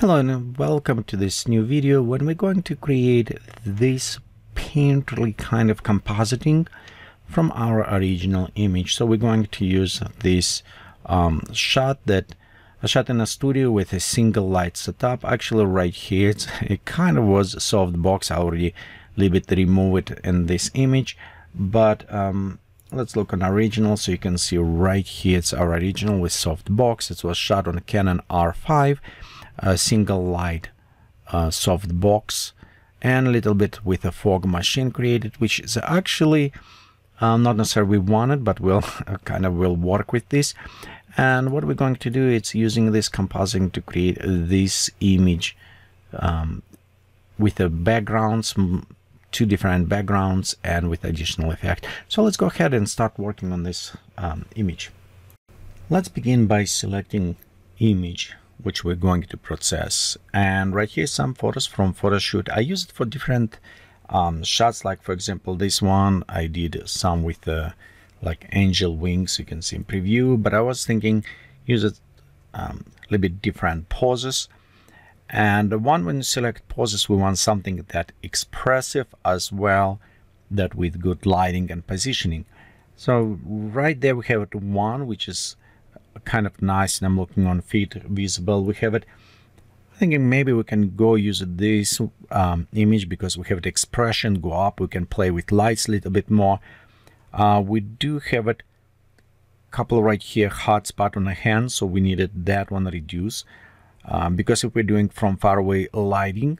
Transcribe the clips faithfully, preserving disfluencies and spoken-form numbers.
Hello and welcome to this new video when we're going to create this painterly kind of compositing from our original image. So we're going to use this um, shot that I shot in a studio with a single light setup. Actually right here it's, it kind of was a soft box. I already a little bit removed it in this image, but um, let's look on original. So you can see right here it's our original with soft box. It was shot on a Canon R five. A single light uh, soft box and a little bit with a fog machine created, which is actually uh, not necessarily we wanted, but we'll uh, kind of will work with this. And what we're going to do is using this compositing to create this image um, with a backgrounds, two different backgrounds, and with additional effect. So let's go ahead and start working on this um, image. Let's begin by selecting image, which we're going to process. And right here some photos from photoshoot. I use it for different um, shots, like for example this one. I did some with uh, like angel wings, you can see in preview, but I was thinking use it um, a little bit different poses. And the one when you select poses, we want something that expressive as well, that with good lighting and positioning. So right there we have it one, which is kind of nice, and I'm looking on feet visible. We have it, I'm thinking maybe we can go use this um, image because we have the expression go up, we can play with lights a little bit more. Uh, we do have it couple right here hot spot on the hand, so we needed that one reduce um, because if we're doing from far away lighting,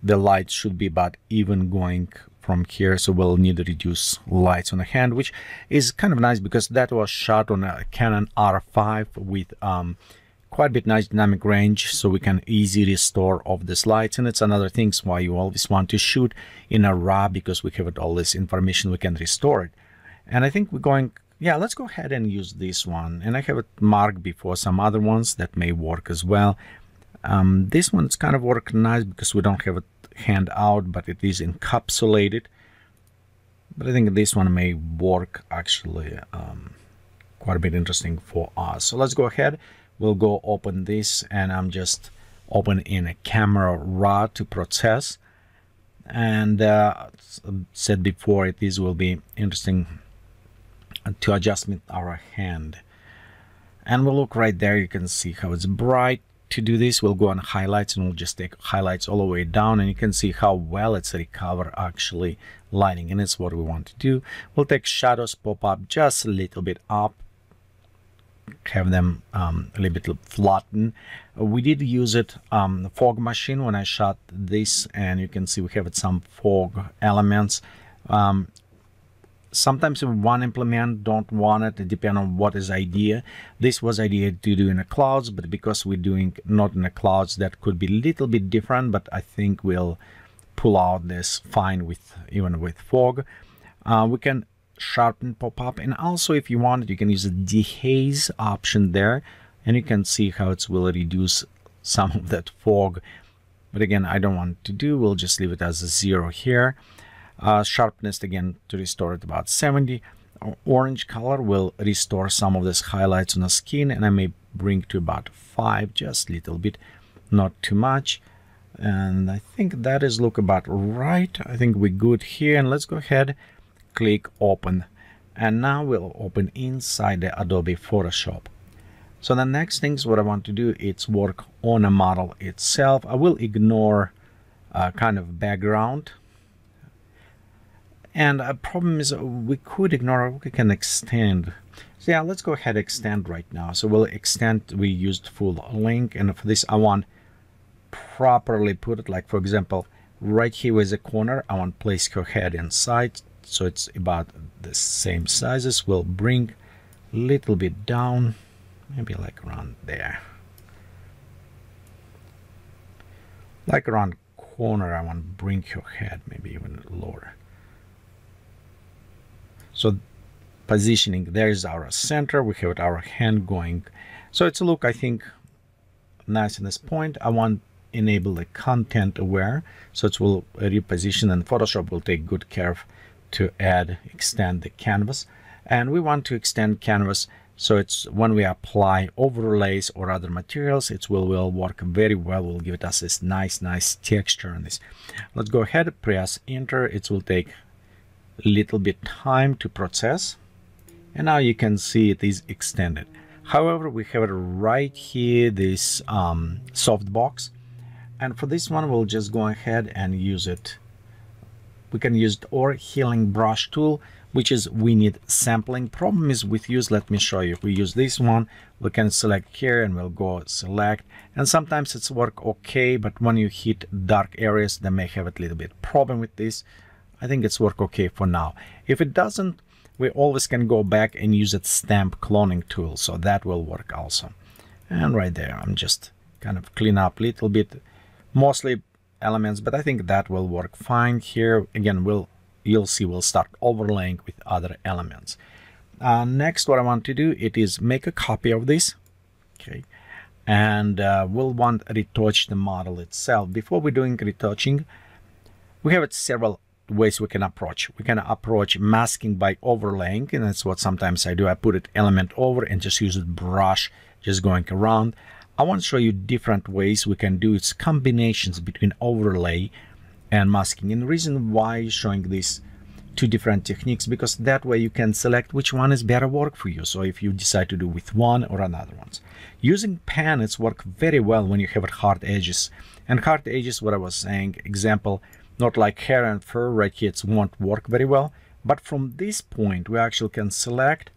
the light should be about even going from here, so we'll need to reduce lights on the hand, which is kind of nice because that was shot on a Canon R five with um, quite a bit nice dynamic range, so we can easily restore of these lights. And it's another thing why you always want to shoot in a raw, because we have all this information, we can restore it. And I think we're going, yeah, let's go ahead and use this one. And I have it marked before some other ones that may work as well. Um, this one's kind of work nice because we don't have it hand out, but it is encapsulated. But I think this one may work actually um, quite a bit interesting for us. So let's go ahead, we'll go open this, and I'm just open in a camera raw to process. And uh, said before, it is will be interesting to adjust with our hand. And we'll look right there, you can see how it's bright. To do this, we'll go on highlights and we'll just take highlights all the way down, and you can see how well it's recover actually lighting, and it's what we want to do. We'll take shadows, pop up just a little bit up, have them um, a little bit flatten. We did use it um, the fog machine when I shot this, and you can see we have it some fog elements. Um, sometimes if one implement don't want it, it depends on what is idea. This was idea to do in the clouds, but because we're doing not in the clouds, that could be a little bit different, but I think we'll pull out this fine with even with fog. Uh, we can sharpen pop-up, and also if you want it, you can use the dehaze option there, and you can see how it will reduce some of that fog. But again, I don't want to do, we'll just leave it as a zero here. Uh, sharpness again to restore it about seventy. Orange color will restore some of these highlights on the skin, and I may bring to about five, just a little bit, not too much. And I think that is look about right. I think we're good here, and let's go ahead, click open, and now we'll open inside the Adobe Photoshop. So the next things what I want to do is work on a model itself. I will ignore uh, kind of background. And a problem is we could ignore, we can extend. So yeah, let's go ahead extend right now. So we'll extend, we used full link, and for this I want properly put it, like for example, right here with the corner, I want to place her head inside, so it's about the same sizes. We'll bring a little bit down, maybe like around there. Like around corner, I want to bring her head maybe even lower. So positioning, there is our center, we have our hand going. So it's a look, I think, nice in this point. I want to enable the content aware, so it will reposition, and Photoshop will take good care of to add, extend the canvas. And we want to extend canvas, So it's when we apply overlays or other materials, it will, will work very well. Will give us this nice, nice texture on this. Let's go ahead, press enter. It will take a little bit time to process. And now you can see it is extended. However, we have right here this um, softbox, and for this one we'll just go ahead and use it. We can use it or healing brush tool, which is we need sampling. Problem is with use, let me show you. If we use this one, we can select here and we'll go select, and sometimes it's work okay, but when you hit dark areas, they may have a little bit problem with this. I think it's work okay for now. If it doesn't, we always can go back and use its stamp cloning tool, so that will work also. And right there, I'm just kind of clean up a little bit, mostly elements, but I think that will work fine here. Again, we'll you'll see we'll start overlaying with other elements. Uh, next, what I want to do it is make a copy of this, okay, and uh, we'll want to retouch the model itself. Before we're doing retouching, we have several ways we can approach. We can approach masking by overlaying, and that's what sometimes I do. I put it element over and just use a brush just going around. I want to show you different ways we can do its combinations between overlay and masking. And the reason why I'm showing these two different techniques, because that way you can select which one is better work for you. So if you decide to do with one or another ones. Using pan, it's work very well when you have hard edges. And hard edges, what I was saying, example, not like hair and fur right here, it won't work very well. But from this point, we actually can select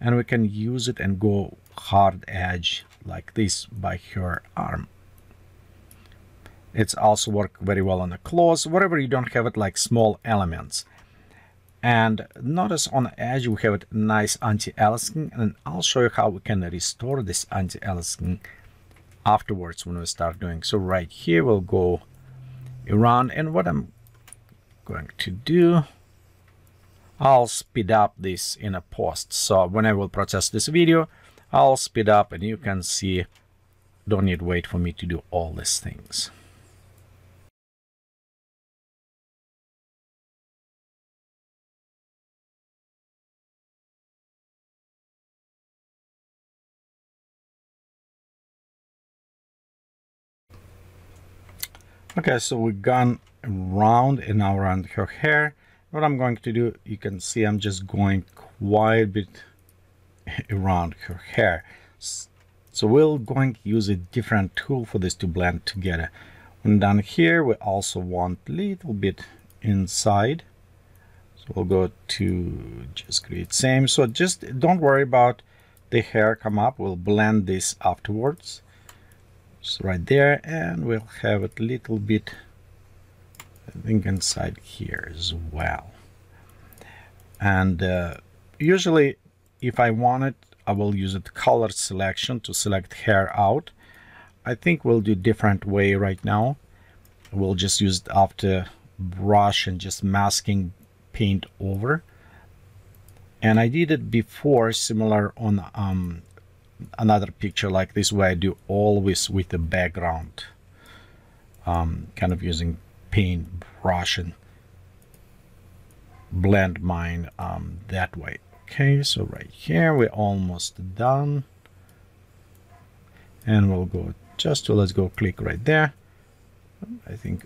and we can use it and go hard edge like this by her arm. It's also work very well on the clothes, wherever you don't have it like small elements. And notice on the edge, we have a nice anti-aliasing, and I'll show you how we can restore this anti-aliasing afterwards when we start doing. So right here, we'll go around, and what I'm going to do, I'll speed up this in a post. So when I will process this video, I'll speed up and you can see, don't need wait for me to do all these things. Okay, so we've gone around and now around her hair. What I'm going to do, you can see I'm just going quite a bit around her hair. So we're going to use a different tool for this to blend together. When down here, we also want a little bit inside. So we'll go to just create same. So just don't worry about the hair come up. We'll blend this afterwards. So right there, and we'll have it a little bit, I think, inside here as well. And uh, usually, if I want it, I will use it color selection to select hair out. I think we'll do different way right now. We'll just use it after brush and just masking paint over. And I did it before, similar on um, another picture like this, where I do always with the background, um, kind of using paint brush and blend mine um, that way. Okay, so right here we're almost done, and we'll go just to let's go click right there. I think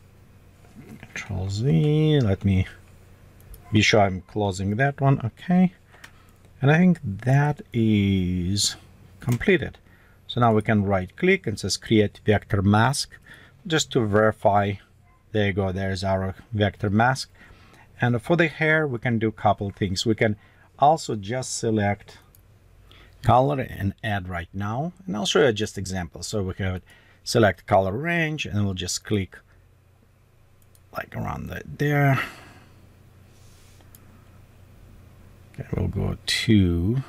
Control Z. Let me be sure I'm closing that one. Okay, and I think that is completed. So now we can right click and says create vector mask, just to verify. There you go, there's our vector mask. And for the hair, we can do a couple things. We can also just select color and add right now, and I'll show you just examples. So we can select color range, and we'll just click like around that there. Okay, we'll go to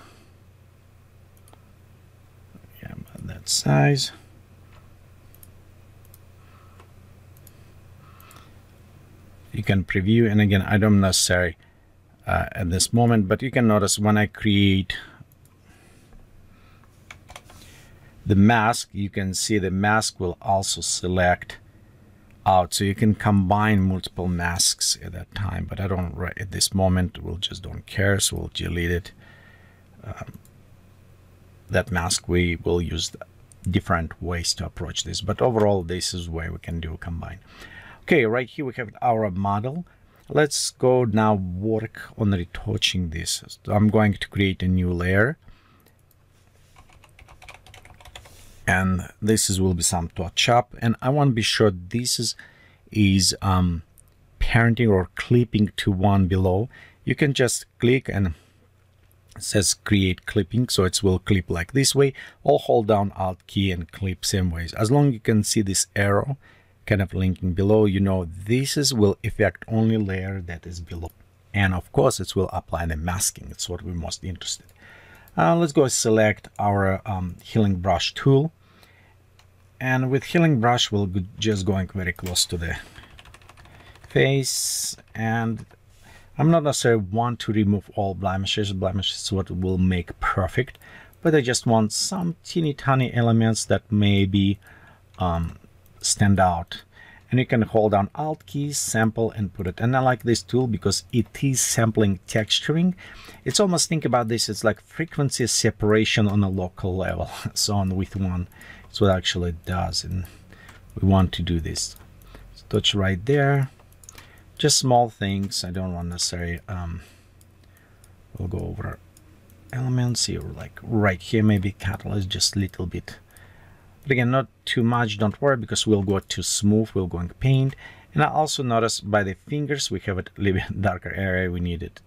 that size, you can preview, and again I don't necessarily uh, at this moment, but you can notice when I create the mask, you can see the mask will also select out, so you can combine multiple masks at that time, but I don't right at this moment, we'll just don't care, so we'll delete it. um, that mask, we will use different ways to approach this. But overall, this is where we can do a combine. Okay, right here we have our model. Let's go now work on retouching this. So I'm going to create a new layer. And this is will be some touch up. And I want to be sure this is, is um, parenting or clipping to one below. You can just click and it says create clipping. So it will clip like this way. I'll hold down Alt key and clip same ways. As long as you can see this arrow kind of linking below, you know this is will affect only layer that is below. And of course, it will apply the masking. It's what we're most interested in. Uh, let's go select our um, healing brush tool. And with healing brush, we'll be just going very close to the face. And I'm not necessarily want to remove all blemishes. Blemishes is what will make perfect. But I just want some teeny tiny elements that maybe um, stand out. And you can hold down Alt key, sample, and put it. And I like this tool because it is sampling texturing. It's almost, think about this, it's like frequency separation on a local level. So on with one, it's what actually it does. And we want to do this. So touch right there. Just small things. I don't want necessarily, um, we'll go over elements here, like right here, maybe catalyst just a little bit. But again, not too much, don't worry, because we'll go to smooth, we'll go in paint. And I also notice by the fingers, we have a little bit darker area we needed.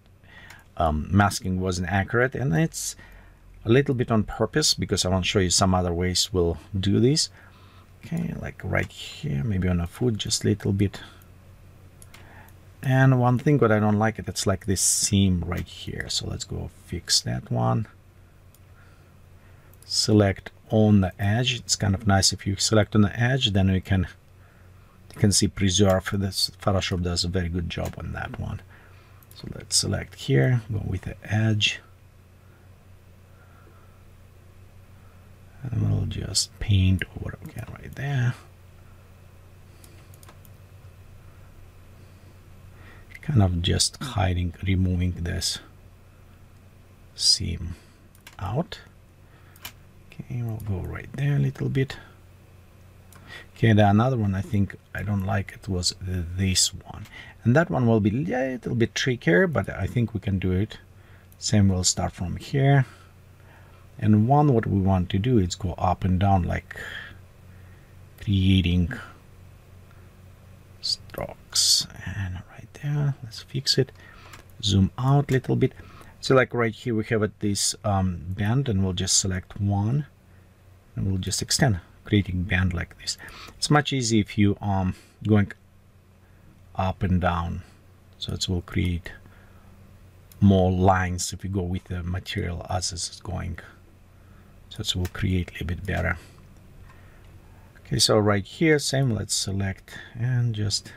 Um, masking wasn't accurate, and it's a little bit on purpose, because I want to show you some other ways we'll do this. Okay, like right here, maybe on a foot, just a little bit. And one thing what I don't like, it, it's like this seam right here. So let's go fix that one. Select on the edge. It's kind of nice if you select on the edge, then we can you can see preserve. This Photoshop does a very good job on that one. So let's select here, go with the edge, and we'll just paint over again right there. Kind of just hiding, removing this seam out. Okay, we'll go right there a little bit. Okay, the another one I think I don't like, it was this one. And that one will be a little bit trickier, but I think we can do it. Same, we'll start from here. And one, what we want to do is go up and down, like creating strokes. And right there, let's fix it. Zoom out a little bit. So like right here, we have this um, band, and we'll just select one, and we'll just extend, creating band like this. It's much easier if you um going up and down. So it will create more lines if you go with the material as it's going. So it will create a little bit better. Okay, so right here, same, let's select and just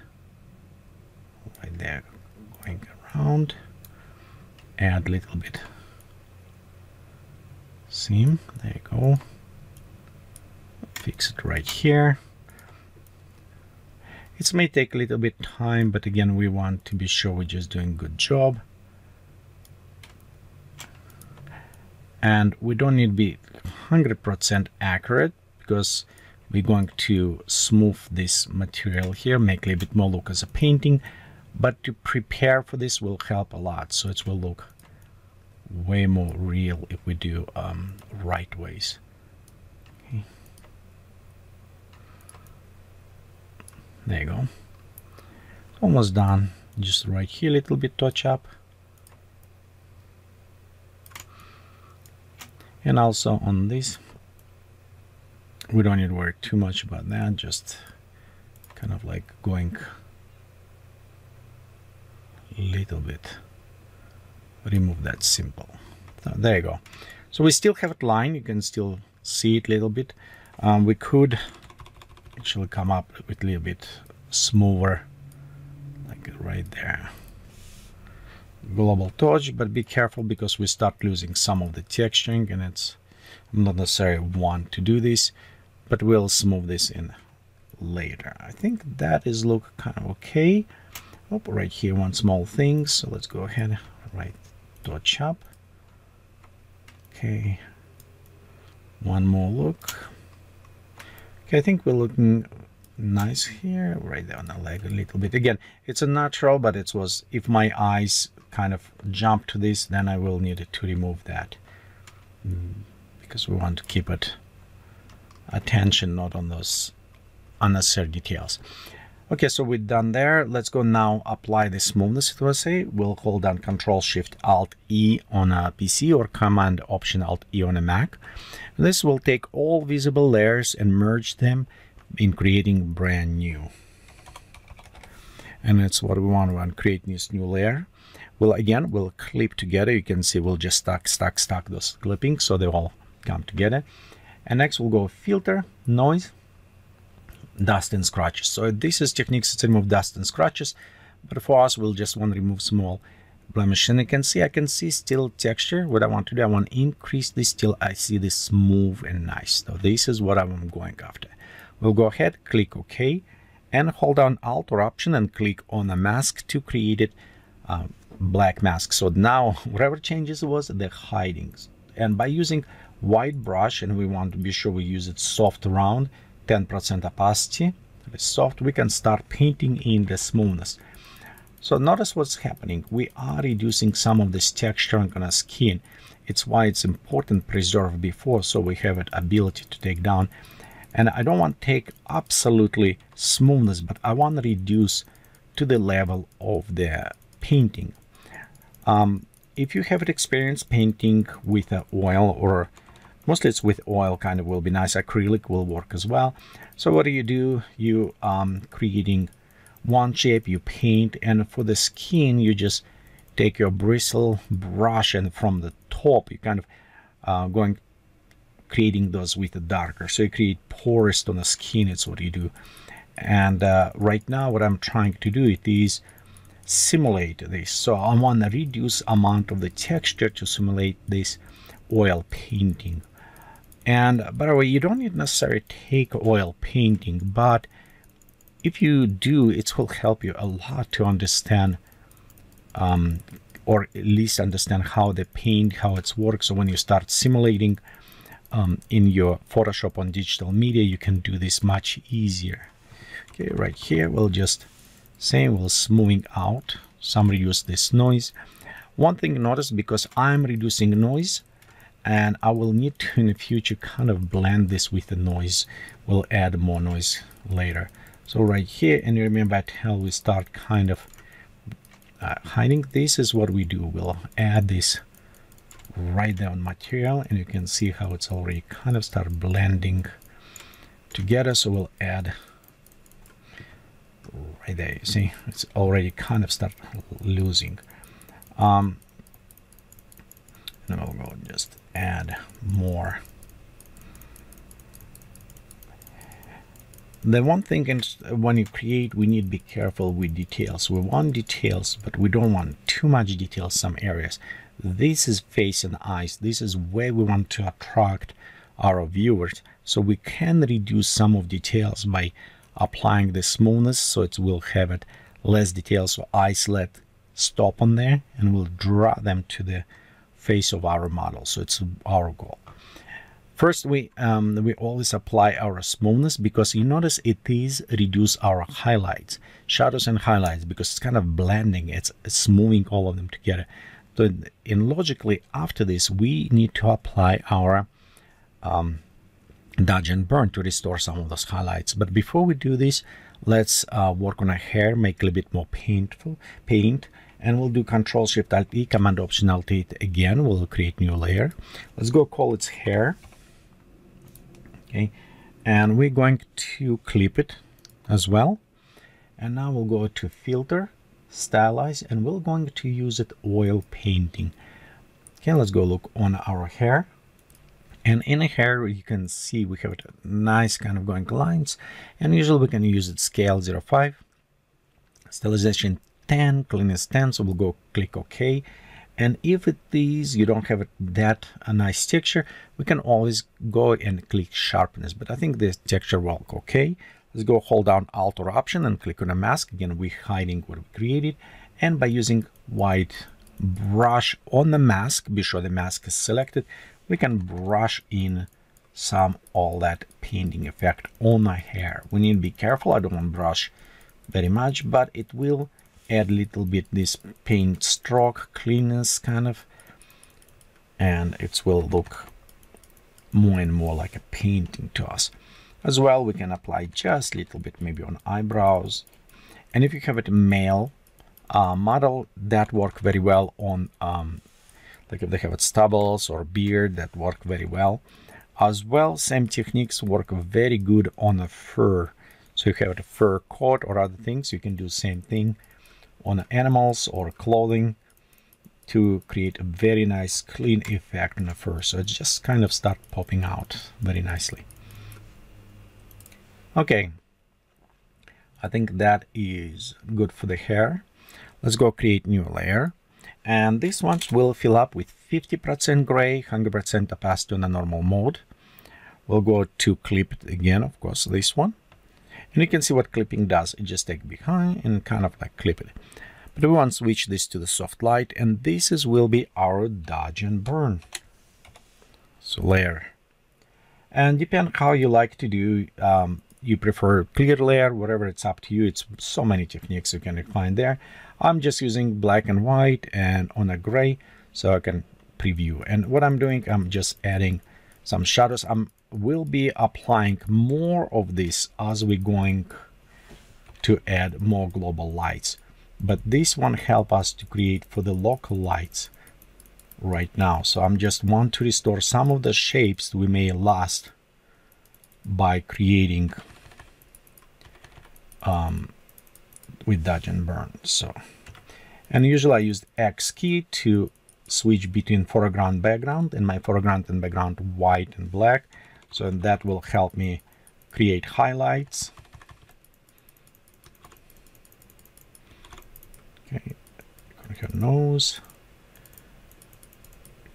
right there, going around. Add a little bit seam, there you go, fix it right here. It may take a little bit time, but again, we want to be sure we're just doing a good job, and we don't need to be one hundred percent accurate, because we're going to smooth this material here, make it a bit more look as a painting. But to prepare for this will help a lot. So it will look way more real if we do um, right ways. Okay. There you go. Almost done. Just right here, a little bit touch up. And also on this, we don't need to worry too much about that. Just kind of like going little bit, remove that simple. So there you go. So we still have it line, you can still see it a little bit. Um, we could actually come up with a little bit smoother, like right there. Global touch, but be careful, because we start losing some of the texturing, and it's not necessarily want to do this, but we'll smooth this in later. I think that is look kind of okay. Oh, right here, one small thing. So let's go ahead, right, touch up. Okay. one more look. Okay, I think we're looking nice here. Right there on the leg a little bit. Again, it's a natural, but it was, if my eyes kind of jump to this, then I will need to remove that, because we want to keep it attention, not on those unnecessary details. Okay, so we're done there. Let's go now apply the smoothness to say. We'll hold down Control Shift Alt E on a P C or Command Option Alt E on a Mac. This will take all visible layers and merge them in creating brand new. And that's what we want. We want to create this new layer. We'll again, we'll clip together. You can see we'll just stack, stack, stack those clippings so they all come together. And next we'll go Filter, Noise, Dust and Scratches. So this is techniques to remove dust and scratches, but for us we'll just want to remove small blemish. And you can see I can see still texture. What I want to do, I want to increase this till I see this smooth and nice. So this is what I'm going after. We'll go ahead, click OK, and hold down Alt or Option and click on the mask to create it uh, black mask. So now whatever changes was the hiding. And by using white brush, and we want to be sure we use it soft round, ten percent opacity, soft, we can start painting in the smoothness. So notice what's happening. We are reducing some of this texture on the skin. It's why it's important preserve before, so we have an ability to take down. And I don't want to take absolutely smoothness, but I want to reduce to the level of the painting. Um, if you have experience painting with uh, oil, or mostly it's with oil, kind of will be nice. Acrylic will work as well. So what do you do? You um, creating one shape, you paint, and for the skin, you just take your bristle brush, and from the top, you kind of uh, going creating those with the darker. So you create porous on the skin. It's what you do. And uh, right now, what I'm trying to do it is simulate this. So I want to reduce amount of the texture to simulate this oil painting. And by the way, you don't need necessarily take oil painting, but if you do, it will help you a lot to understand, um, or at least understand how the paint, how it's works. So when you start simulating um, in your Photoshop on digital media, you can do this much easier. Okay, right here, we'll just say we'll smoothing out. Some reduce this noise. One thing notice, because I'm reducing noise, and I will need to in the future kind of blend this with the noise. We'll add more noise later. So right here, and you remember until we start kind of uh, hiding, this is what we do. We'll add this right there on material, and you can see how it's already kind of start blending together. So we'll add right there, you see, it's already kind of start losing. Um, and I'll go just add more. The one thing is when you create, we need to be careful with details. We want details, but we don't want too much detail in some areas. This is face and eyes. This is where we want to attract our viewers. So we can reduce some of details by applying the smoothness, so it will have it less detail. So eyes let stop on there, and we'll draw them to the face of our model. So it's our goal. First, we um, we always apply our smoothness, because you notice it is reduce our highlights, shadows and highlights, because it's kind of blending. It's smoothing all of them together. So, and logically after this, we need to apply our um, dodge and burn to restore some of those highlights. But before we do this, let's uh, work on our hair, make it a little bit more painful paint, and we'll do Control Shift Alt E, Command Option Alt E again. We'll create new layer. Let's go call it hair. Okay, and we're going to clip it as well. And now we'll go to Filter, Stylize, and we're going to use it oil painting. Okay, let's go look on our hair. And in here, you can see we have a nice kind of going lines. And usually we can use it scale zero point five, stylization ten, cleanness ten. So we'll go click OK. And if it is, you don't have that a nice texture, we can always go and click sharpness. But I think this texture will look OK. Let's go hold down Alt or Option and click on a mask. Again, we're hiding what we created. And by using white brush on the mask, be sure the mask is selected, we can brush in some all that painting effect on my hair. We need to be careful. I don't want to brush very much, but it will add a little bit this paint stroke cleanness kind of, and it will look more and more like a painting to us. As well, we can apply just a little bit maybe on eyebrows. And if you have it male uh, model, that work very well on um, like if they have it stubbles or beard, that work very well. As well, same techniques work very good on a fur. So if you have a fur coat or other things, you can do same thing on animals or clothing to create a very nice clean effect on the fur. So it just kind of start popping out very nicely. Okay, I think that is good for the hair. Let's go create new layer. And this one will fill up with fifty percent gray, one hundred percent opacity on the normal mode. We'll go to clip it again, of course, this one. And you can see what clipping does. It just takes behind and kind of like clip it. But we want to switch this to the soft light, and this is will be our dodge and burn. So layer. And depend how you like to do, um, you prefer clear layer, whatever, it's up to you. It's so many techniques you can find there. I'm just using black and white and on a gray, so I can preview. And what I'm doing, I'm just adding some shadows. I'm will be applying more of this as we're going to add more global lights. But this one help us to create for the local lights right now. So I'm just want to restore some of the shapes we may lost by creating um, with dodge and burn. So, and usually I use X key to switch between foreground, background, and my foreground and background white and black. So that will help me create highlights. Okay, her nose.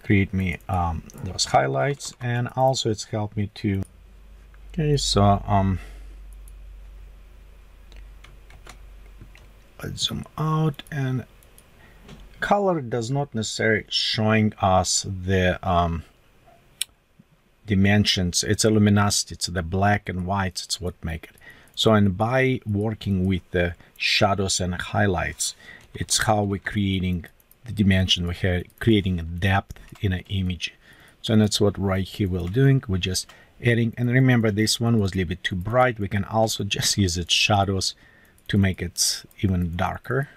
Create me um, those highlights, and also it's helped me to. Okay, so um. Let's zoom out, and color does not necessarily showing us the um, dimensions. It's a luminosity, it's the black and whites, it's what make it. So, and by working with the shadows and highlights, it's how we're creating the dimension. We're creating a depth in an image. So, and that's what right here we're doing. We're just adding, and remember this one was a little bit too bright. We can also just use its shadows to make it even darker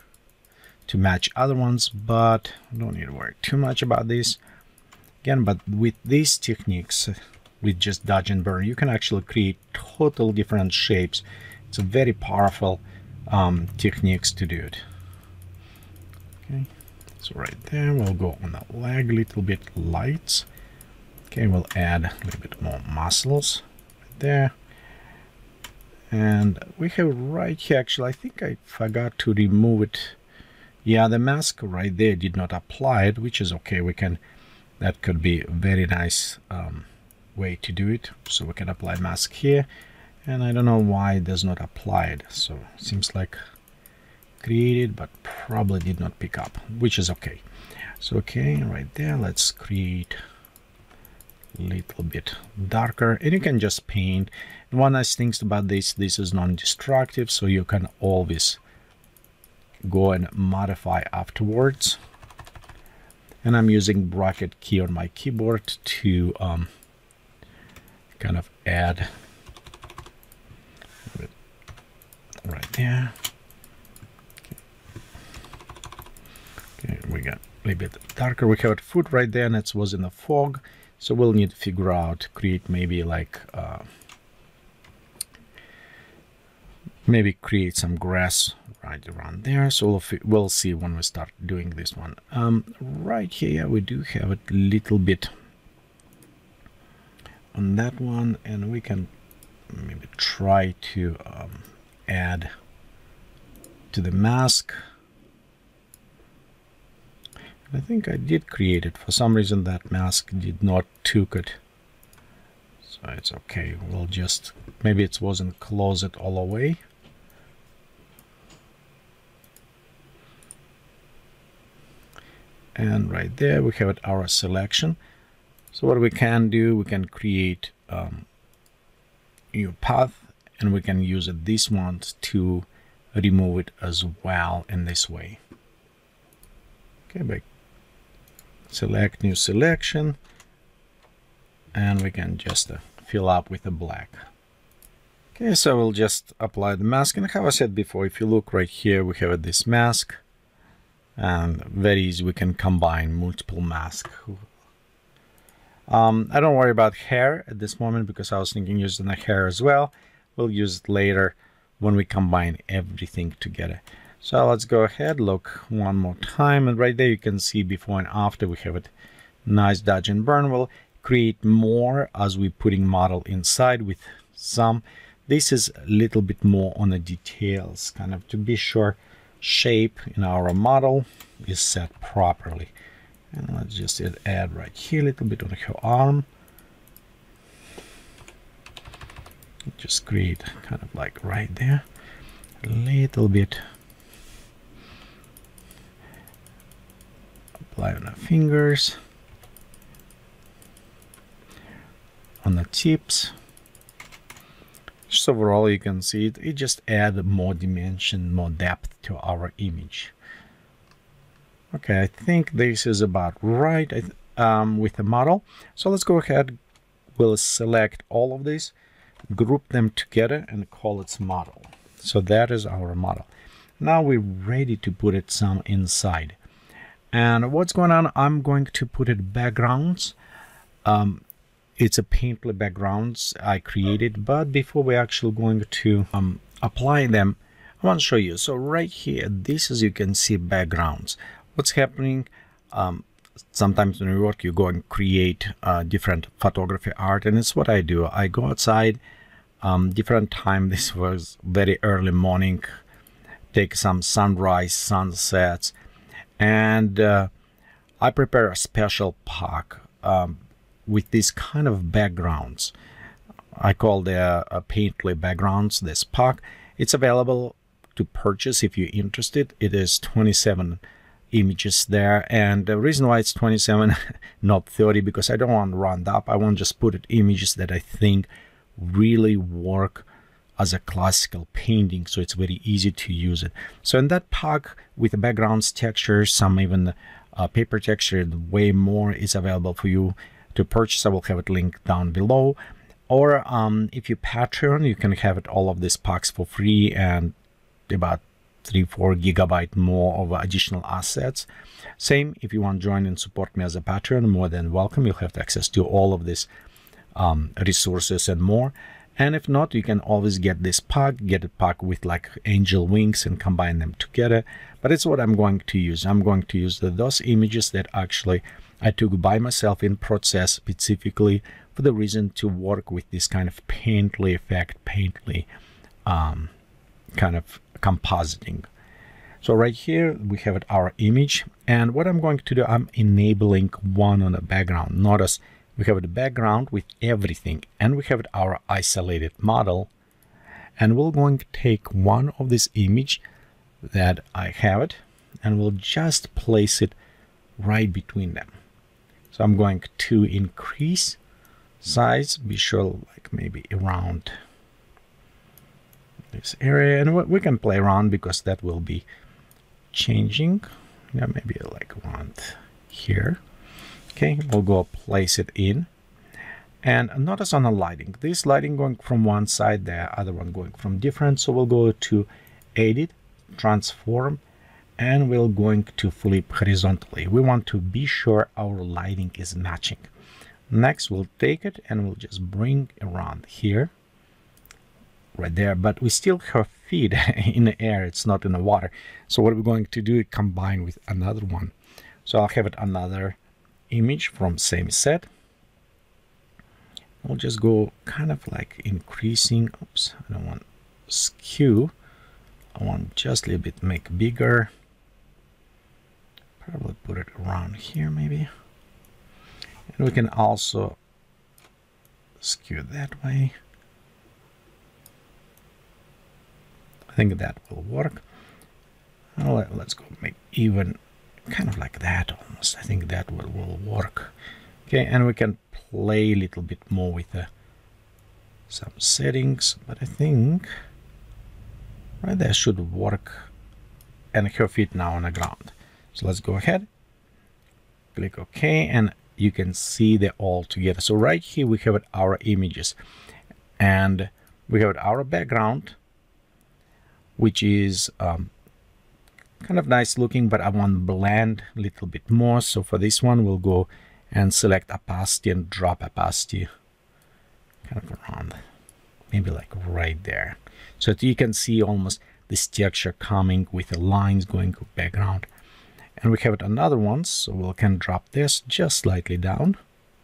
to match other ones, but I don't need to worry too much about this again. But with these techniques, with just dodge and burn, you can actually create total different shapes. It's a very powerful um, techniques to do it. Okay, so right there we'll go on the lag a little bit lights. Okay, we'll add a little bit more muscles right there. And we have right here, actually I think I forgot to remove it. Yeah, the mask right there did not apply it, which is okay. We can, that could be a very nice um, way to do it. So we can apply mask here, and I don't know why it does not apply it. So it seems like created, but probably did not pick up, which is okay. So okay, right there, let's create a little bit darker, and you can just paint. And one nice thing about this, this is non-destructive, so you can always go and modify afterwards. And I'm using bracket key on my keyboard to um, kind of add right there. Okay, we got a little bit darker. We have a foot right there, and it was in the fog, so we'll need to figure out, create maybe like uh, maybe create some grass right around there. So we'll, we'll see when we start doing this one. Um, right here we do have a little bit on that one, and we can maybe try to um, add to the mask. I think I did create it. For some reason that mask did not took it. So it's okay. We'll just, maybe it wasn't close it all the way. And right there we have it, our selection. So what we can do, we can create um, your path, and we can use this one to remove it as well in this way. Okay, by select new selection, and we can just uh, fill up with a black. Okay, so we'll just apply the mask, and how I said before, if you look right here, we have this mask, and very easy we can combine multiple masks. Um, I don't worry about hair at this moment because I was thinking using the hair as well. We'll use it later when we combine everything together. So let's go ahead, look one more time, and right there you can see before and after we have it. Nice dodge and burn. We'll create more as we're putting model inside with some. This is a little bit more on the details, kind of to be sure shape in our model is set properly. And let's just add right here a little bit on her arm. Just create kind of like right there a little bit. Apply on our fingers, on the tips. Just overall you can see it, it just adds more dimension, more depth to our image. Okay, I think this is about right um, with the model. So let's go ahead, we'll select all of these, group them together and call it model. So that is our model. Now we're ready to put it some inside. And what's going on, I'm going to put it backgrounds. Um, it's a Paintly backgrounds I created, but before we're actually going to um, apply them, I want to show you. So right here, this is, you can see backgrounds. What's happening, um, sometimes in New York, you go and create uh, different photography art, and it's what I do. I go outside, um, different time, this was very early morning, take some sunrise, sunsets, and uh, I prepare a special pack um, with this kind of backgrounds. I call the uh, Paintly backgrounds, this pack. It's available to purchase if you're interested. It is twenty-seven images there, and the reason why it's twenty-seven, not thirty, because I don't want to round up. I want to just put it images that I think really work as a classical painting, so it's very easy to use it. So in that pack with the backgrounds, textures, some even uh, paper texture, way more is available for you to purchase. I will have it linked down below, or um, if you Patreon, you can have it all of these packs for free and about three, four gigabyte more of additional assets. Same, if you want to join and support me as a Patreon, more than welcome. You'll have access to all of these um, resources and more. And if not, you can always get this pack, get a pack with like angel wings and combine them together. But it's what I'm going to use. I'm going to use the, those images that actually I took by myself in process specifically for the reason to work with this kind of Paintly effect, Paintly um, kind of compositing. So right here we have it, our image, and what I'm going to do, I'm enabling one on the background. Notice we have the background with everything, and we have our isolated model, and we're going to take one of this image that I have it, and we'll just place it right between them. So I'm going to increase size, be sure like maybe around this area, and we can play around because that will be changing. Yeah, maybe like one here. Okay, we'll go place it in, and notice on the lighting, this lighting going from one side, the other one going from different. So we'll go to edit, transform, and we're going to flip horizontally. We want to be sure our lighting is matching. Next we'll take it and we'll just bring around here, right there, but we still have feet in the air, it's not in the water. So what we're going to do is combine with another one. So I'll have it another image from same set. We'll just go kind of like increasing, oops, I don't want skew, I want just a little bit make bigger, probably put it around here maybe, and we can also skew that way. I think that will work. Let's go make even kind of like that almost. I think that will, will work. Okay, and we can play a little bit more with the some settings, but I think right there should work, and her feet now on the ground. So let's go ahead, click OK, and you can see they're all together. So right here we have our images, and we have our background, which is um, kind of nice looking, but I want to blend a little bit more. So for this one, we'll go and select opacity and drop opacity kind of around, maybe like right there. So that you can see almost this texture coming with the lines going to background. And we have another one, so we we'll can drop this just slightly down,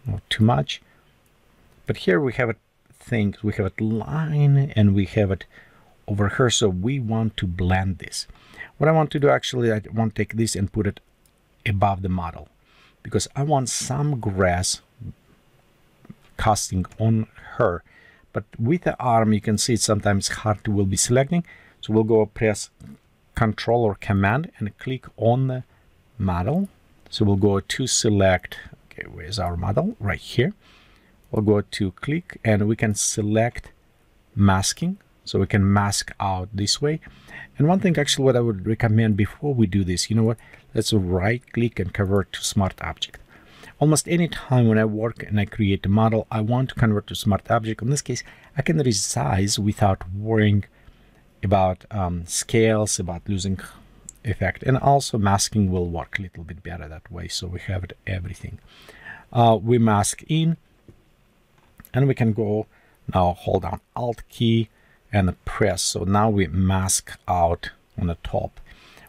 not too much. But here we have it, things we have it line, and we have it over here. So we want to blend this. What I want to do actually, I want to take this and put it above the model, because I want some grass casting on her. But with the arm, you can see it's sometimes hard to will be selecting. So we'll go press Control or Command and click on the model. So we'll go to select, okay, where's our model? Right here. We'll go to click and we can select masking. So we can mask out this way. And one thing actually what I would recommend before we do this, you know what? Let's right click and convert to smart object. Almost any time when I work and I create a model, I want to convert to smart object. In this case, I can resize without worrying about um, scales, about losing effect, and also masking will work a little bit better that way. So we have it, everything. Uh, we mask in, and we can go now hold down Alt key and press. So now we mask out on the top.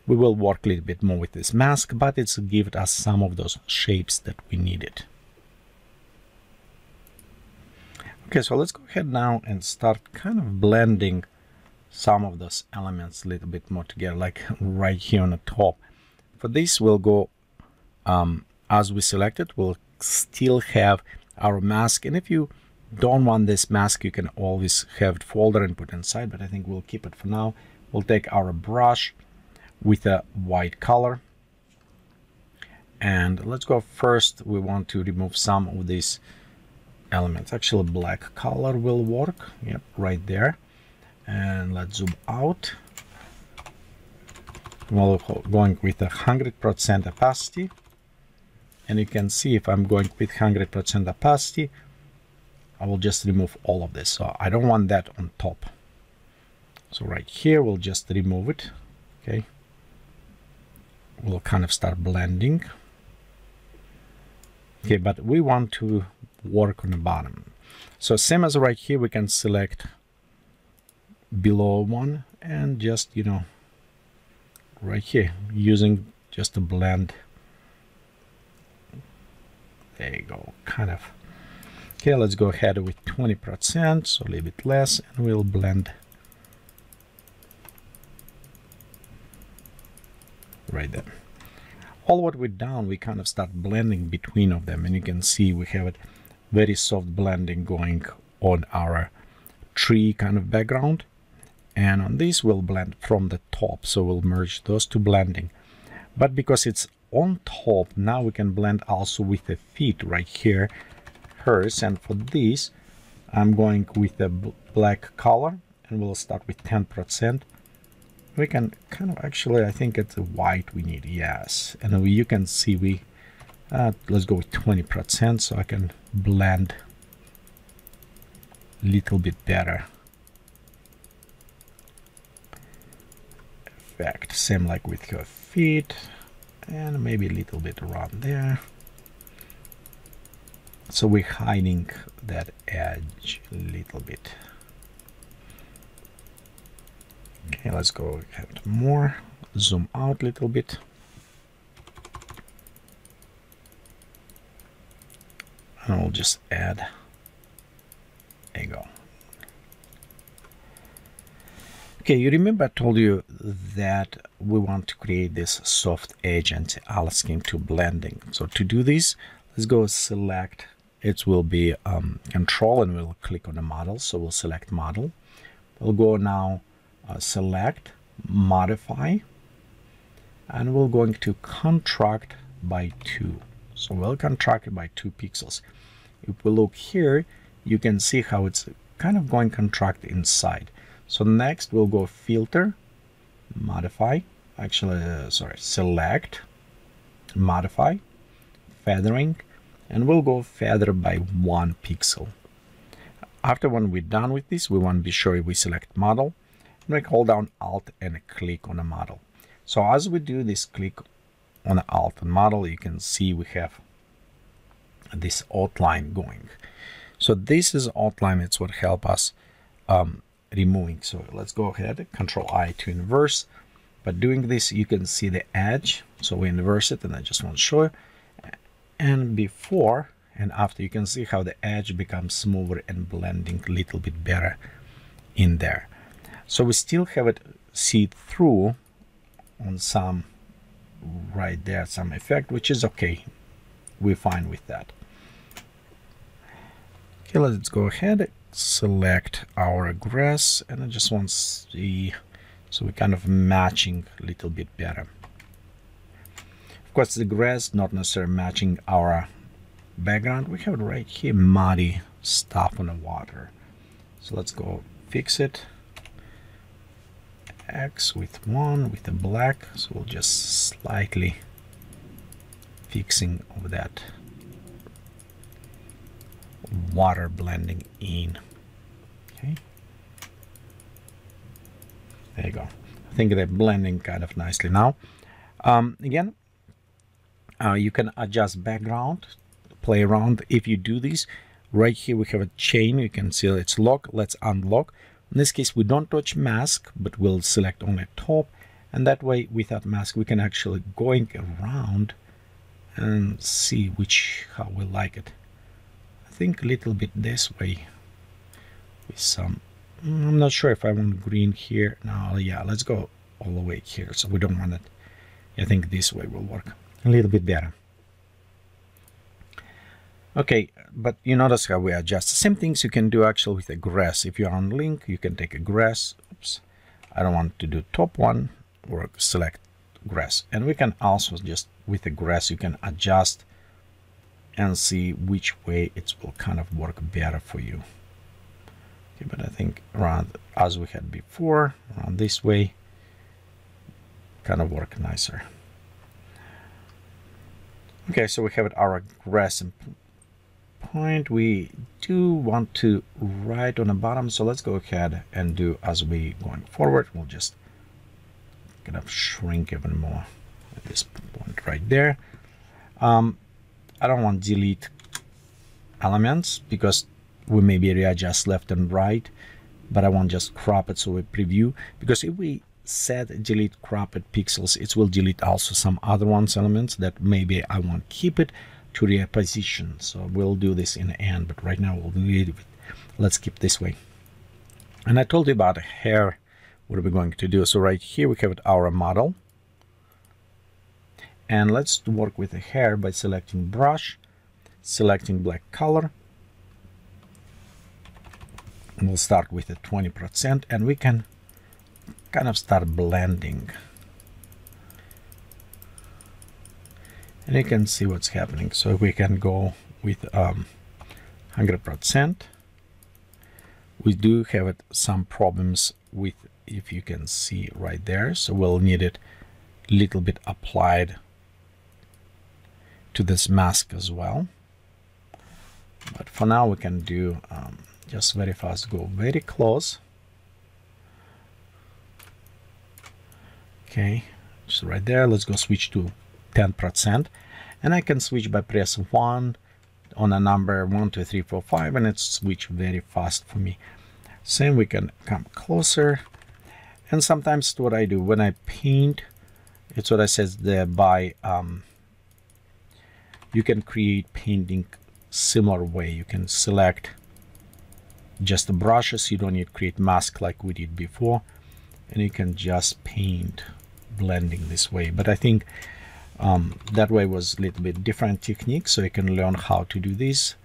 We will work a little bit more with this mask, but it's given us some of those shapes that we needed. Okay, so let's go ahead now and start kind of blending some of those elements a little bit more together, like right here on the top. For this, we'll go um, as we selected, we'll still have our mask. And if you don't want this mask, you can always have it folder and put inside, but I think we'll keep it for now. We'll take our brush with a white color. And let's go first, we want to remove some of these elements. Actually, black color will work, yep, right there. And let's zoom out. We're going with one hundred percent opacity. And you can see if I'm going with one hundred percent opacity, I will just remove all of this. So I don't want that on top. So right here, we'll just remove it. Okay. We'll kind of start blending. Okay, but we want to work on the bottom. So same as right here, we can select below one and just, you know, right here, using just a blend. There you go, kind of. Okay, let's go ahead with twenty percent, so a little bit less, and we'll blend right there. All what we're done, we kind of start blending between of them, and you can see we have it very soft blending going on our tree kind of background. And on this we'll blend from the top, so we'll merge those two blending. But because it's on top, now we can blend also with the feet right here, hers. And for this, I'm going with the black color, and we'll start with ten percent. We can kind of actually, I think it's a white we need, yes. And you can see we, uh, let's go with twenty percent, so I can blend a little bit better. Same like with your feet, and maybe a little bit around there. So we're hiding that edge a little bit. Okay, let's go ahead more, zoom out a little bit. And we'll just add, there you go. Okay, you remember I told you that we want to create this soft edge and asking to blending. So to do this, let's go select, it will be um, Control, and we'll click on the model. So we'll select model. We'll go now uh, select, modify, and we're going to contract by two. So we'll contract it by two pixels. If we look here, you can see how it's kind of going contract inside. So next we'll go filter, modify, actually, uh, sorry, select, modify, feathering, and we'll go feather by one pixel. After when we're done with this, we want to be sure we select model, and we hold down Alt and click on a model. So as we do this click on Alt and model, you can see we have this outline going. So this is outline, it's what help us um, removing. So let's go ahead, Control I to inverse. But doing this, you can see the edge. So we inverse it, and I just want to show you. And before and after, you can see how the edge becomes smoother and blending a little bit better in there. So we still have it see through on some right there, some effect, which is okay. We're fine with that. Okay, let's go ahead, select our grass, and I just want to see, so we're kind of matching a little bit better. Of course, the grass not necessarily matching our background. We have it right here, muddy stuff on the water. So let's go fix it. X with one, with a black, so we'll just slightly fixing of that water blending in. Okay, there you go. I think they're blending kind of nicely now. Um, again, uh, you can adjust background, play around. If you do this, right here we have a chain. You can see it's locked. Let's unlock. In this case, we don't touch mask, but we'll select only top, and that way without mask we can actually going around and see which how we like it. I think a little bit this way with some, I'm not sure if I want green here. No, yeah, let's go all the way here, so we don't want it. I think this way will work a little bit better. Okay, but you notice how we adjust. Same things you can do actually with a grass. If you're on link, you can take a grass. Oops, I don't want to do top one, or select grass. And we can also just with the grass, you can adjust and see which way it will kind of work better for you. Okay, but I think around as we had before, around this way, kind of work nicer. Okay, so we have our grass and point. We do want to right on the bottom, so let's go ahead and do as we going forward. We'll just kind of shrink even more at this point right there. um I don't want to delete elements because we maybe readjust left and right, but I want to just crop it so we preview, because if we set delete cropped pixels, it will delete also some other ones elements that maybe I want to keep it to reposition. So we'll do this in the end, but right now we'll do it. Let's keep this way. And I told you about hair, what are we going to do? So right here we have our model, and let's work with the hair by selecting brush, selecting black color, and we'll start with a twenty percent, and we can kind of start blending. And you can see what's happening. So we can go with um, one hundred percent. We do have it, some problems with, if you can see right there. So we'll need it a little bit applied to this mask as well. But for now we can do um, just very fast, go very close. Okay, so right there, let's go switch to ten percent, and I can switch by press one on a number one two three four five, and it's switch very fast for me. Same, we can come closer, and sometimes what I do when I paint, it's what I says there by um, you can create painting similar way. You can select just the brushes, you don't need to create mask like we did before, and you can just paint blending this way. But I think Um, that way was a little bit different technique, so you can learn how to do this.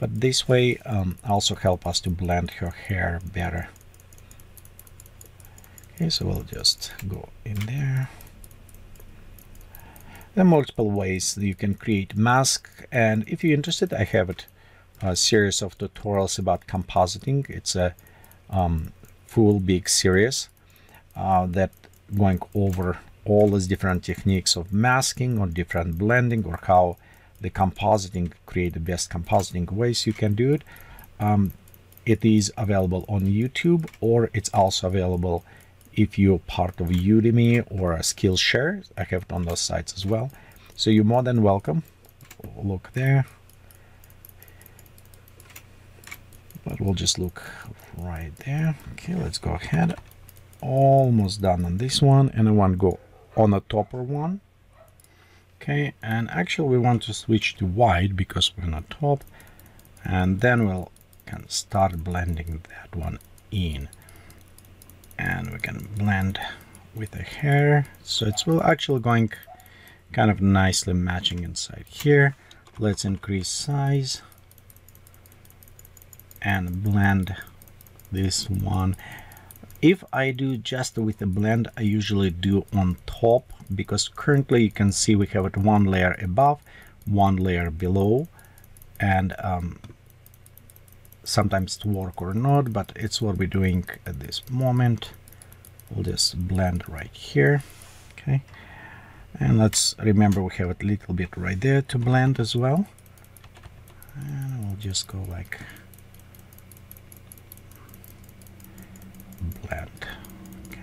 But this way um, also help us to blend her hair better. Okay, so we'll just go in there. There are multiple ways that you can create mask, and if you're interested, I have it a series of tutorials about compositing. It's a um, full big series uh, that going over all these different techniques of masking or different blending, or how the compositing, create the best compositing ways you can do it. Um, it is available on YouTube, or it's also available if you're part of Udemy or a Skillshare. I have it on those sites as well. So you're more than welcome. Look there. But we'll just look right there. Okay, let's go ahead. Almost done on this one. And I want to go on the topper one. Okay, and actually we want to switch to wide because we're on top. And then we'll can start blending that one in. And we can blend with the hair. So it's will actually going kind of nicely matching inside here. Let's increase size and blend this one. If I do just with a blend, I usually do on top, because currently you can see we have it one layer above, one layer below, and um, sometimes to work or not, but it's what we're doing at this moment. We'll just blend right here. Okay, and let's remember we have a little bit right there to blend as well, and we'll just go like blend. Okay,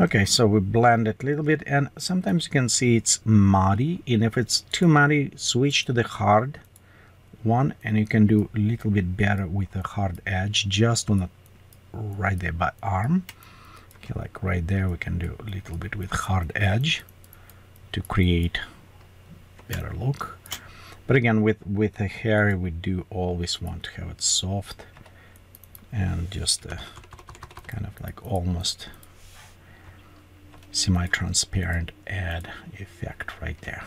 okay, so we blend it a little bit, and sometimes you can see it's muddy, and if it's too muddy, switch to the hard one, and you can do a little bit better with a hard edge just on the right there by arm. Okay, like right there we can do a little bit with hard edge to create better look. But again, with with the hair we do always want to have it soft and just uh, kind of like almost semi-transparent add effect right there.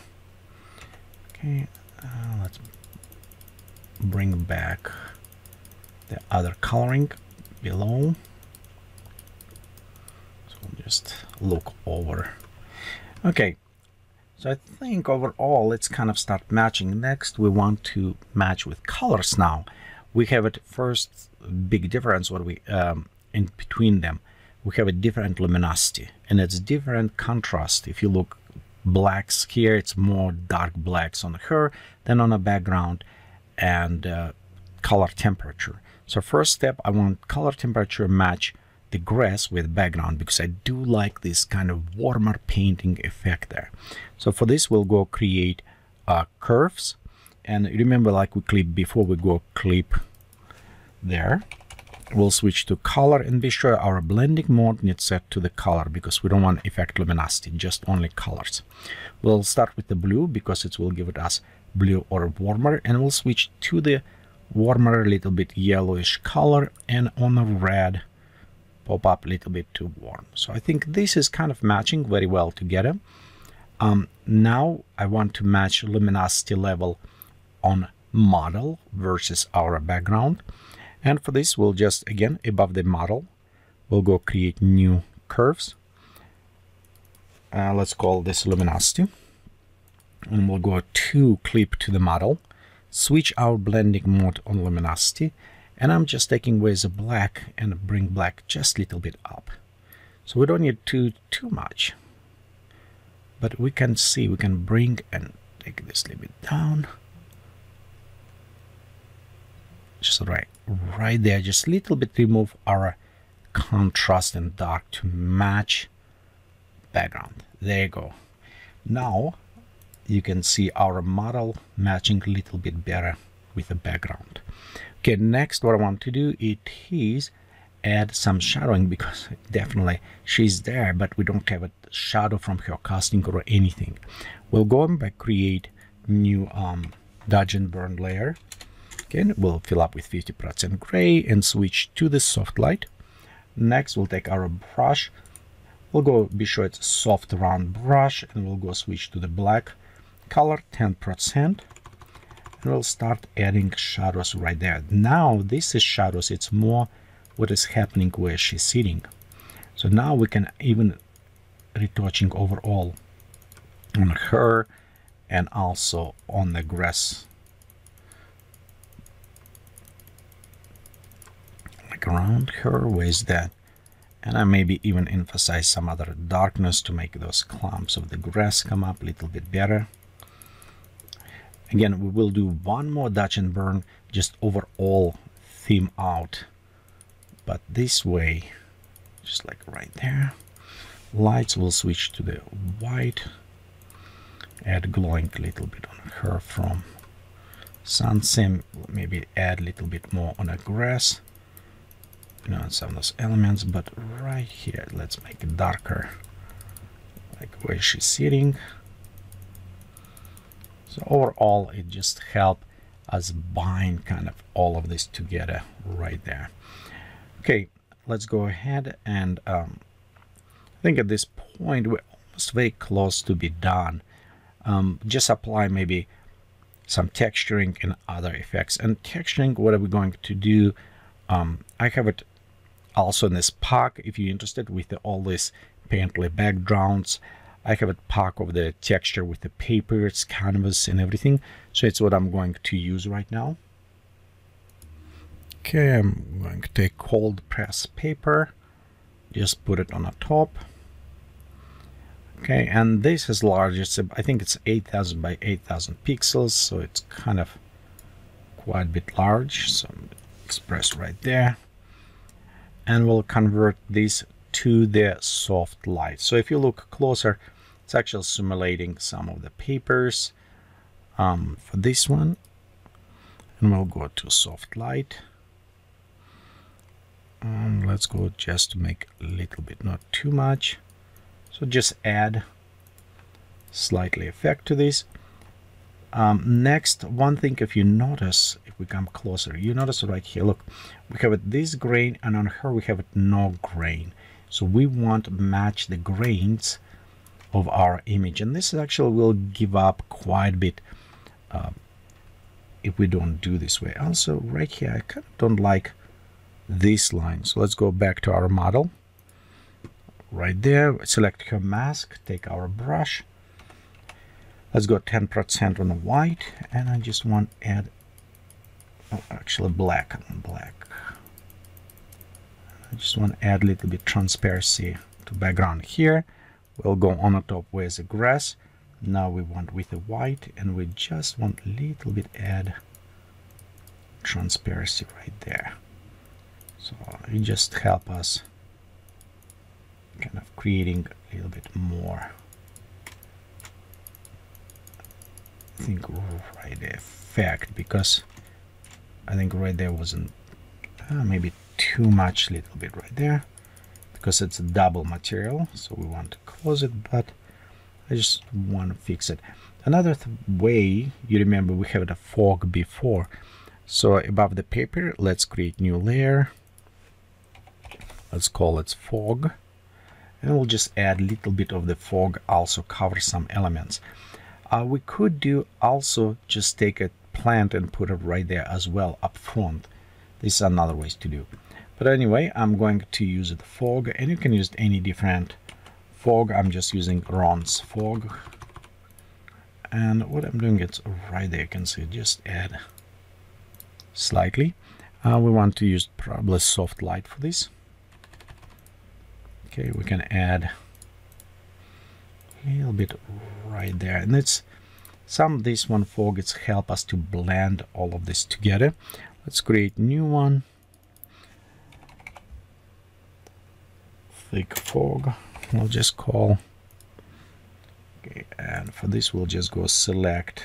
Okay, uh, let's bring back the other coloring below, so we'll just look over. Okay, so I think overall it's kind of start matching. Next we want to match with colors. Now we have it first big difference what we um, in between them, we have a different luminosity and it's different contrast. If you look blacks here, it's more dark blacks on her than on a background, and uh, color temperature. So first step, I want color temperature match the grass with background, because I do like this kind of warmer painting effect there. So for this we'll go create uh, curves, and remember like we clip before, we go clip there. We'll switch to color and be sure our blending mode needs set to the color, because we don't want effect luminosity, just only colors. We'll start with the blue because it will give it us blue or warmer, and we'll switch to the warmer, little bit yellowish color, and on the red pop up a little bit too warm. So I think this is kind of matching very well together. Um, now I want to match luminosity level on model versus our background, and for this we'll just again above the model we'll go create new curves. Uh, let's call this luminosity. And we'll go to clip to the model, switch our blending mode on luminosity, and I'm just taking away the black and bring black just a little bit up. So we don't need to too much, but we can see we can bring and take this a little bit down, just right right there, just a little bit, remove our contrast and dark to match background. There you go. Now you can see our model matching a little bit better with the background. Okay, next what I want to do it is add some shadowing, because definitely she's there, but we don't have a shadow from her casting or anything. We'll go and create new um, dodge and burn layer. Okay, we'll fill up with fifty percent gray and switch to the soft light. Next we'll take our brush. We'll go be sure it's a soft round brush, and we'll go switch to the black color ten percent, and we'll start adding shadows right there. Now this is shadows, it's more what is happening where she's sitting. So now we can even retouching overall on her and also on the grass around her with that. And I maybe even emphasize some other darkness to make those clumps of the grass come up a little bit better. Again, we will do one more dodge and burn, just overall theme out. But this way, just like right there, lights will switch to the white, add glowing a little bit on her from sunset, maybe add a little bit more on the grass, you know, some of those elements. But right here, let's make it darker, like where she's sitting. So overall, it just helped us bind kind of all of this together right there. Okay, let's go ahead and um, I think at this point we're almost very close to be done. Um, just apply maybe some texturing and other effects. And texturing, what are we going to do? Um, I have it also in this pack, if you're interested, with all these Painterly backgrounds. I have a pack of the texture with the papers, canvas, and everything. So it's what I'm going to use right now. Okay, I'm going to take cold press paper, just put it on the top. Okay, and this is large. It's, I think it's eight thousand by eight thousand pixels, so it's kind of quite a bit large. So let's press right there. And we'll convert this to the soft light. So if you look closer, it's actually simulating some of the papers um, for this one. And we'll go to soft light. Um, let's go just to make a little bit, not too much. So just add slightly effect to this. Um, next, one thing, if you notice, if we come closer, you notice right here, look, we have it this grain, and on her we have it no grain. So we want to match the grains of our image. And this actually will give up quite a bit uh, if we don't do this way. Also right here, I kind of don't like this line. So let's go back to our model. Right there, select her mask, take our brush. Let's go ten percent on the white, and I just want to add, oh, actually black on black. I just want to add a little bit transparency to background here. We'll go on the top with the grass. Now we want with the white, and we just want a little bit add transparency right there. So it just helps us kind of creating a little bit more. I think right there effect, because I think right there wasn't uh, maybe too much, little bit right there, because it's a double material, so we want to close it, but I just want to fix it. Another way, you remember we have the fog before, so above the paper let's create new layer, let's call it fog, and we'll just add a little bit of the fog, also cover some elements. Uh, we could do also just take a plant and put it right there as well up front. This is another way to do. But anyway, I'm going to use the fog, and you can use any different fog. I'm just using Ron's fog. And what I'm doing, it's right there. You can see, just add slightly. Uh, we want to use probably soft light for this. Okay, we can add a little bit right there, and it's some this one fog, it's help us to blend all of this together. Let's create new one, thick fog, we'll just call. Okay, and for this we'll just go select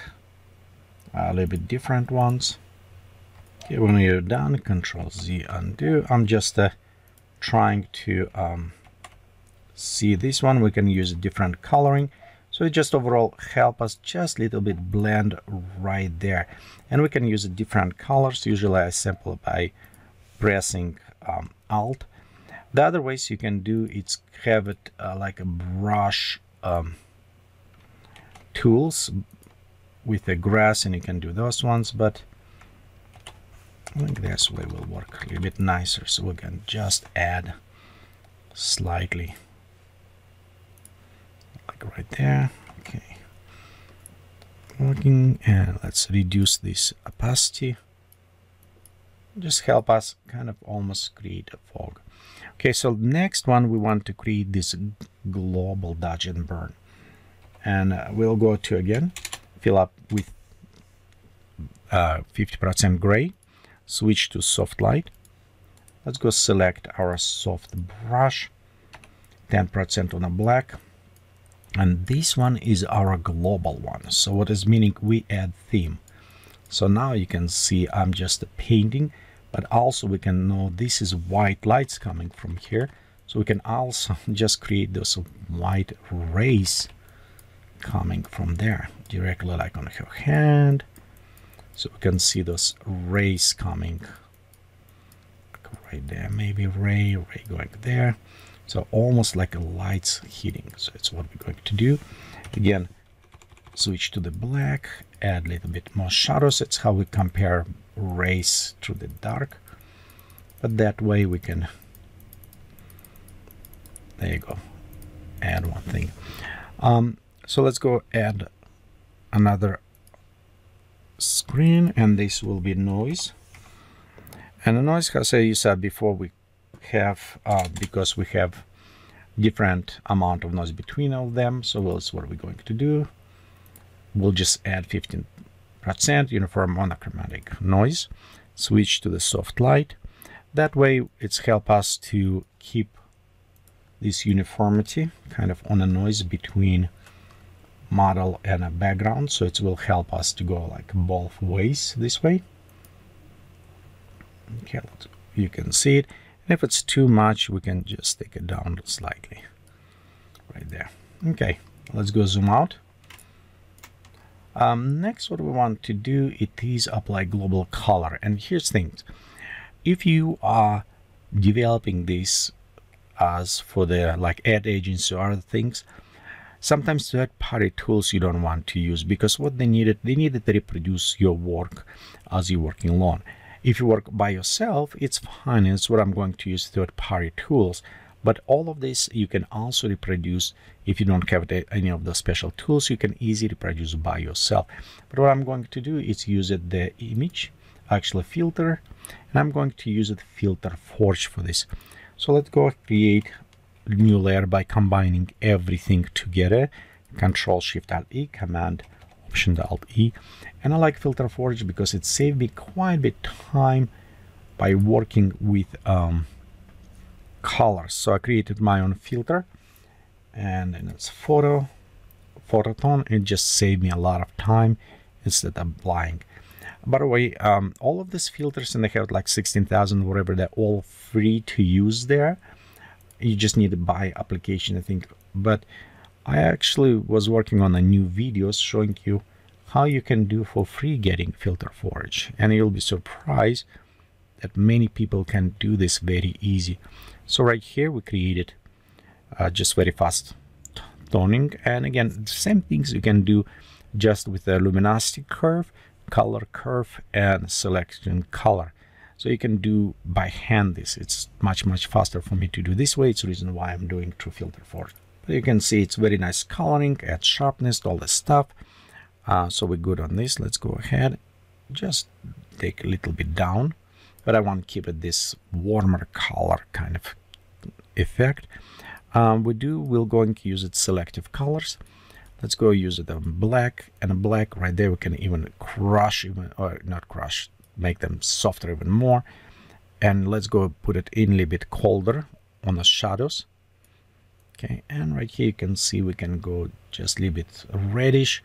a little bit different ones. Okay, when you're done, Control Z undo. I'm just uh, trying to um, see this one. We can use different coloring, so it just overall help us just a little bit blend right there, and we can use different colors. Usually I sample by pressing um, alt. The other ways you can do it's have it uh, like a brush um, tools with the grass, and you can do those ones, but I think this way will work a little bit nicer. So we can just add slightly right there. Okay, working, and let's reduce this opacity. just help us kind of almost create a fog. Okay, so next one, we want to create this global dodge and burn. And uh, we'll go to, again, fill up with fifty percent uh, gray, switch to soft light. Let's go select our soft brush, ten percent on a black. And this one is our global one. So what is meaning? We add theme. So now you can see I'm just painting, but also we can know this is white lights coming from here. So we can also just create those white rays coming from there directly, like on her hand. So we can see those rays coming right there, maybe ray, ray going there. So almost like a light's hitting. So it's what we're going to do. Again, switch to the black, add a little bit more shadows. It's how we compare rays to the dark. But that way we can, there you go, add one thing. Um, so let's go add another screen, and this will be noise. And the noise, as I said before, we have uh, because we have different amount of noise between all of them. So that's what we're going to do. We'll just add fifteen percent uniform monochromatic noise, switch to the soft light. That way it's help us to keep this uniformity kind of on a noise between model and a background. So it will help us to go like both ways this way. Okay, you can see it. If it's too much, we can just take it down slightly right there. Okay, let's go zoom out. Um, next, what we want to do, it is apply global color. And here's things. If you are developing this as for the like ad agency or other things, sometimes third-party tools you don't want to use, because what they needed, they needed to reproduce your work as you're working alone. If you work by yourself, it's fine. It's what I'm going to use third-party tools. But all of this you can also reproduce. If you don't have any of the special tools, you can easily reproduce by yourself. But what I'm going to do is use it the image, actually filter, and I'm going to use it Filter Forge for this. So let's go create a new layer by combining everything together. Control Shift Alt E, Command Option Alt E. And I like Filter Forge because it saved me quite a bit of time by working with um, colors. So I created my own filter, and then it's photo, phototone. It just saved me a lot of time instead of applying. By the way, um, all of these filters, and they have like sixteen thousand, whatever, they're all free to use there. You just need to buy application, I think. But I actually was working on a new video showing you how you can do for free getting Filter Forge, and you'll be surprised that many people can do this very easy. So right here we created uh, just very fast toning, and again the same things you can do just with the luminosity curve, color curve, and selection color. So you can do by hand this. It's much much faster for me to do this way. It's the reason why I'm doing through Filter Forge. But you can see it's very nice coloring, add sharpness, all this stuff. Uh, so we're good on this. Let's go ahead, just take a little bit down, but I want to keep it this warmer color kind of effect. Um, we do, we're going to use it selective colors. Let's go use it on black, and black right there. We can even crush, even or not crush, make them softer even more. And let's go put it in a little bit colder on the shadows. Okay, and right here you can see we can go just a little bit reddish,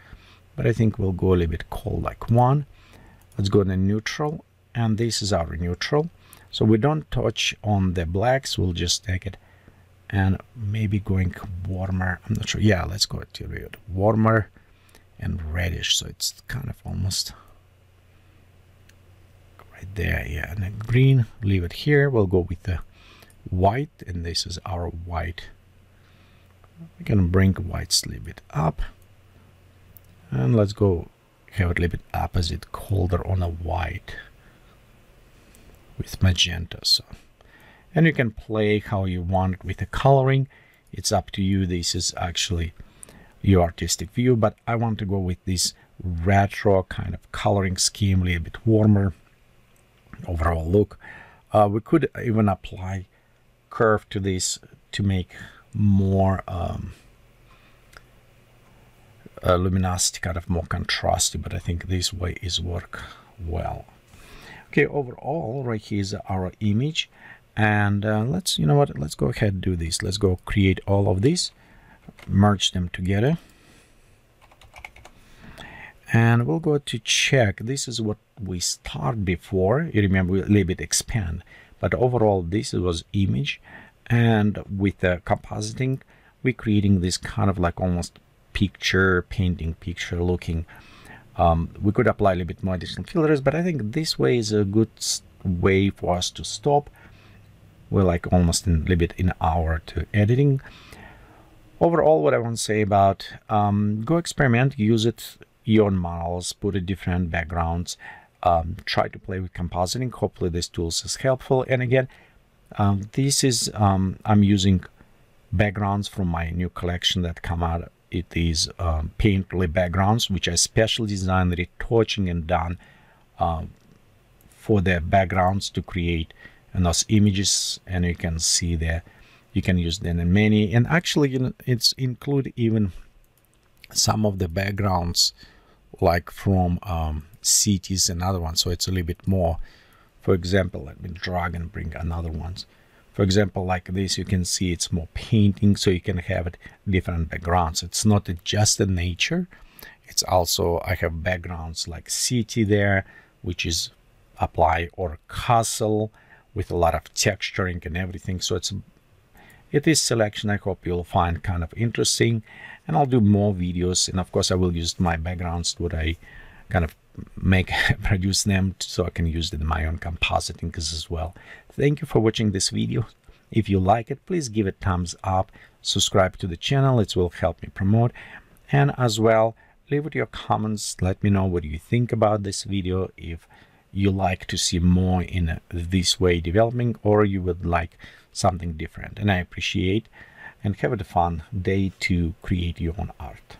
but I think we'll go a little bit cold, like one. Let's go to neutral, and this is our neutral. So we don't touch on the blacks, we'll just take it and maybe going warmer, I'm not sure. Yeah, let's go to warmer and reddish. So it's kind of almost right there. Yeah, and then green, leave it here. We'll go with the white, and this is our white. We can bring whites a little bit up. And let's go have it a little bit opposite, colder on a white with magenta. So, and you can play how you want with the coloring. It's up to you. This is actually your artistic view, but I want to go with this retro kind of coloring scheme, a little bit warmer overall look. Uh, we could even apply curve to this to make more um, uh, luminosity, kind of more contrasty, but I think this way is work well. Okay, overall right here is our image, and uh, let's, you know what, let's go ahead and do this. Let's go create all of these, merge them together. And we'll go to check. This is what we started before. You remember, we a little bit expand. But overall, this was image. And with the uh, compositing, we're creating this kind of like almost picture, painting picture looking. Um, we could apply a little bit more additional filters, but I think this way is a good way for us to stop. We're like almost in a little bit an hour to editing. Overall, what I want to say about, um, go experiment, use it. Your models, put in different backgrounds, um, try to play with compositing. Hopefully this tools is helpful. And again, um, this is, um, I'm using backgrounds from my new collection that come out. It is um, painterly backgrounds, which I specially designed, retouching and done um, for the backgrounds to create and those images. And you can see there, you can use them in many, and actually, you know, it's include even some of the backgrounds like from um, cities and other ones, so it's a little bit more. For example, let me drag and bring another ones. For example, like this, you can see it's more painting, so you can have it different backgrounds. It's not just the nature, it's also, I have backgrounds like city there, which is apply, or castle with a lot of texturing and everything. So it's it is selection. I hope you'll find kind of interesting, and I'll do more videos. And of course, I will use my backgrounds, what I kind of make, produce them, so I can use them in my own compositing as well. Thank you for watching this video. If you like it, please give it thumbs up, subscribe to the channel. It will help me promote. And as well, leave it your comments. Let me know what you think about this video. If you like to see more in this way developing, or you would like something different. And I appreciate, and have a fun day to create your own art.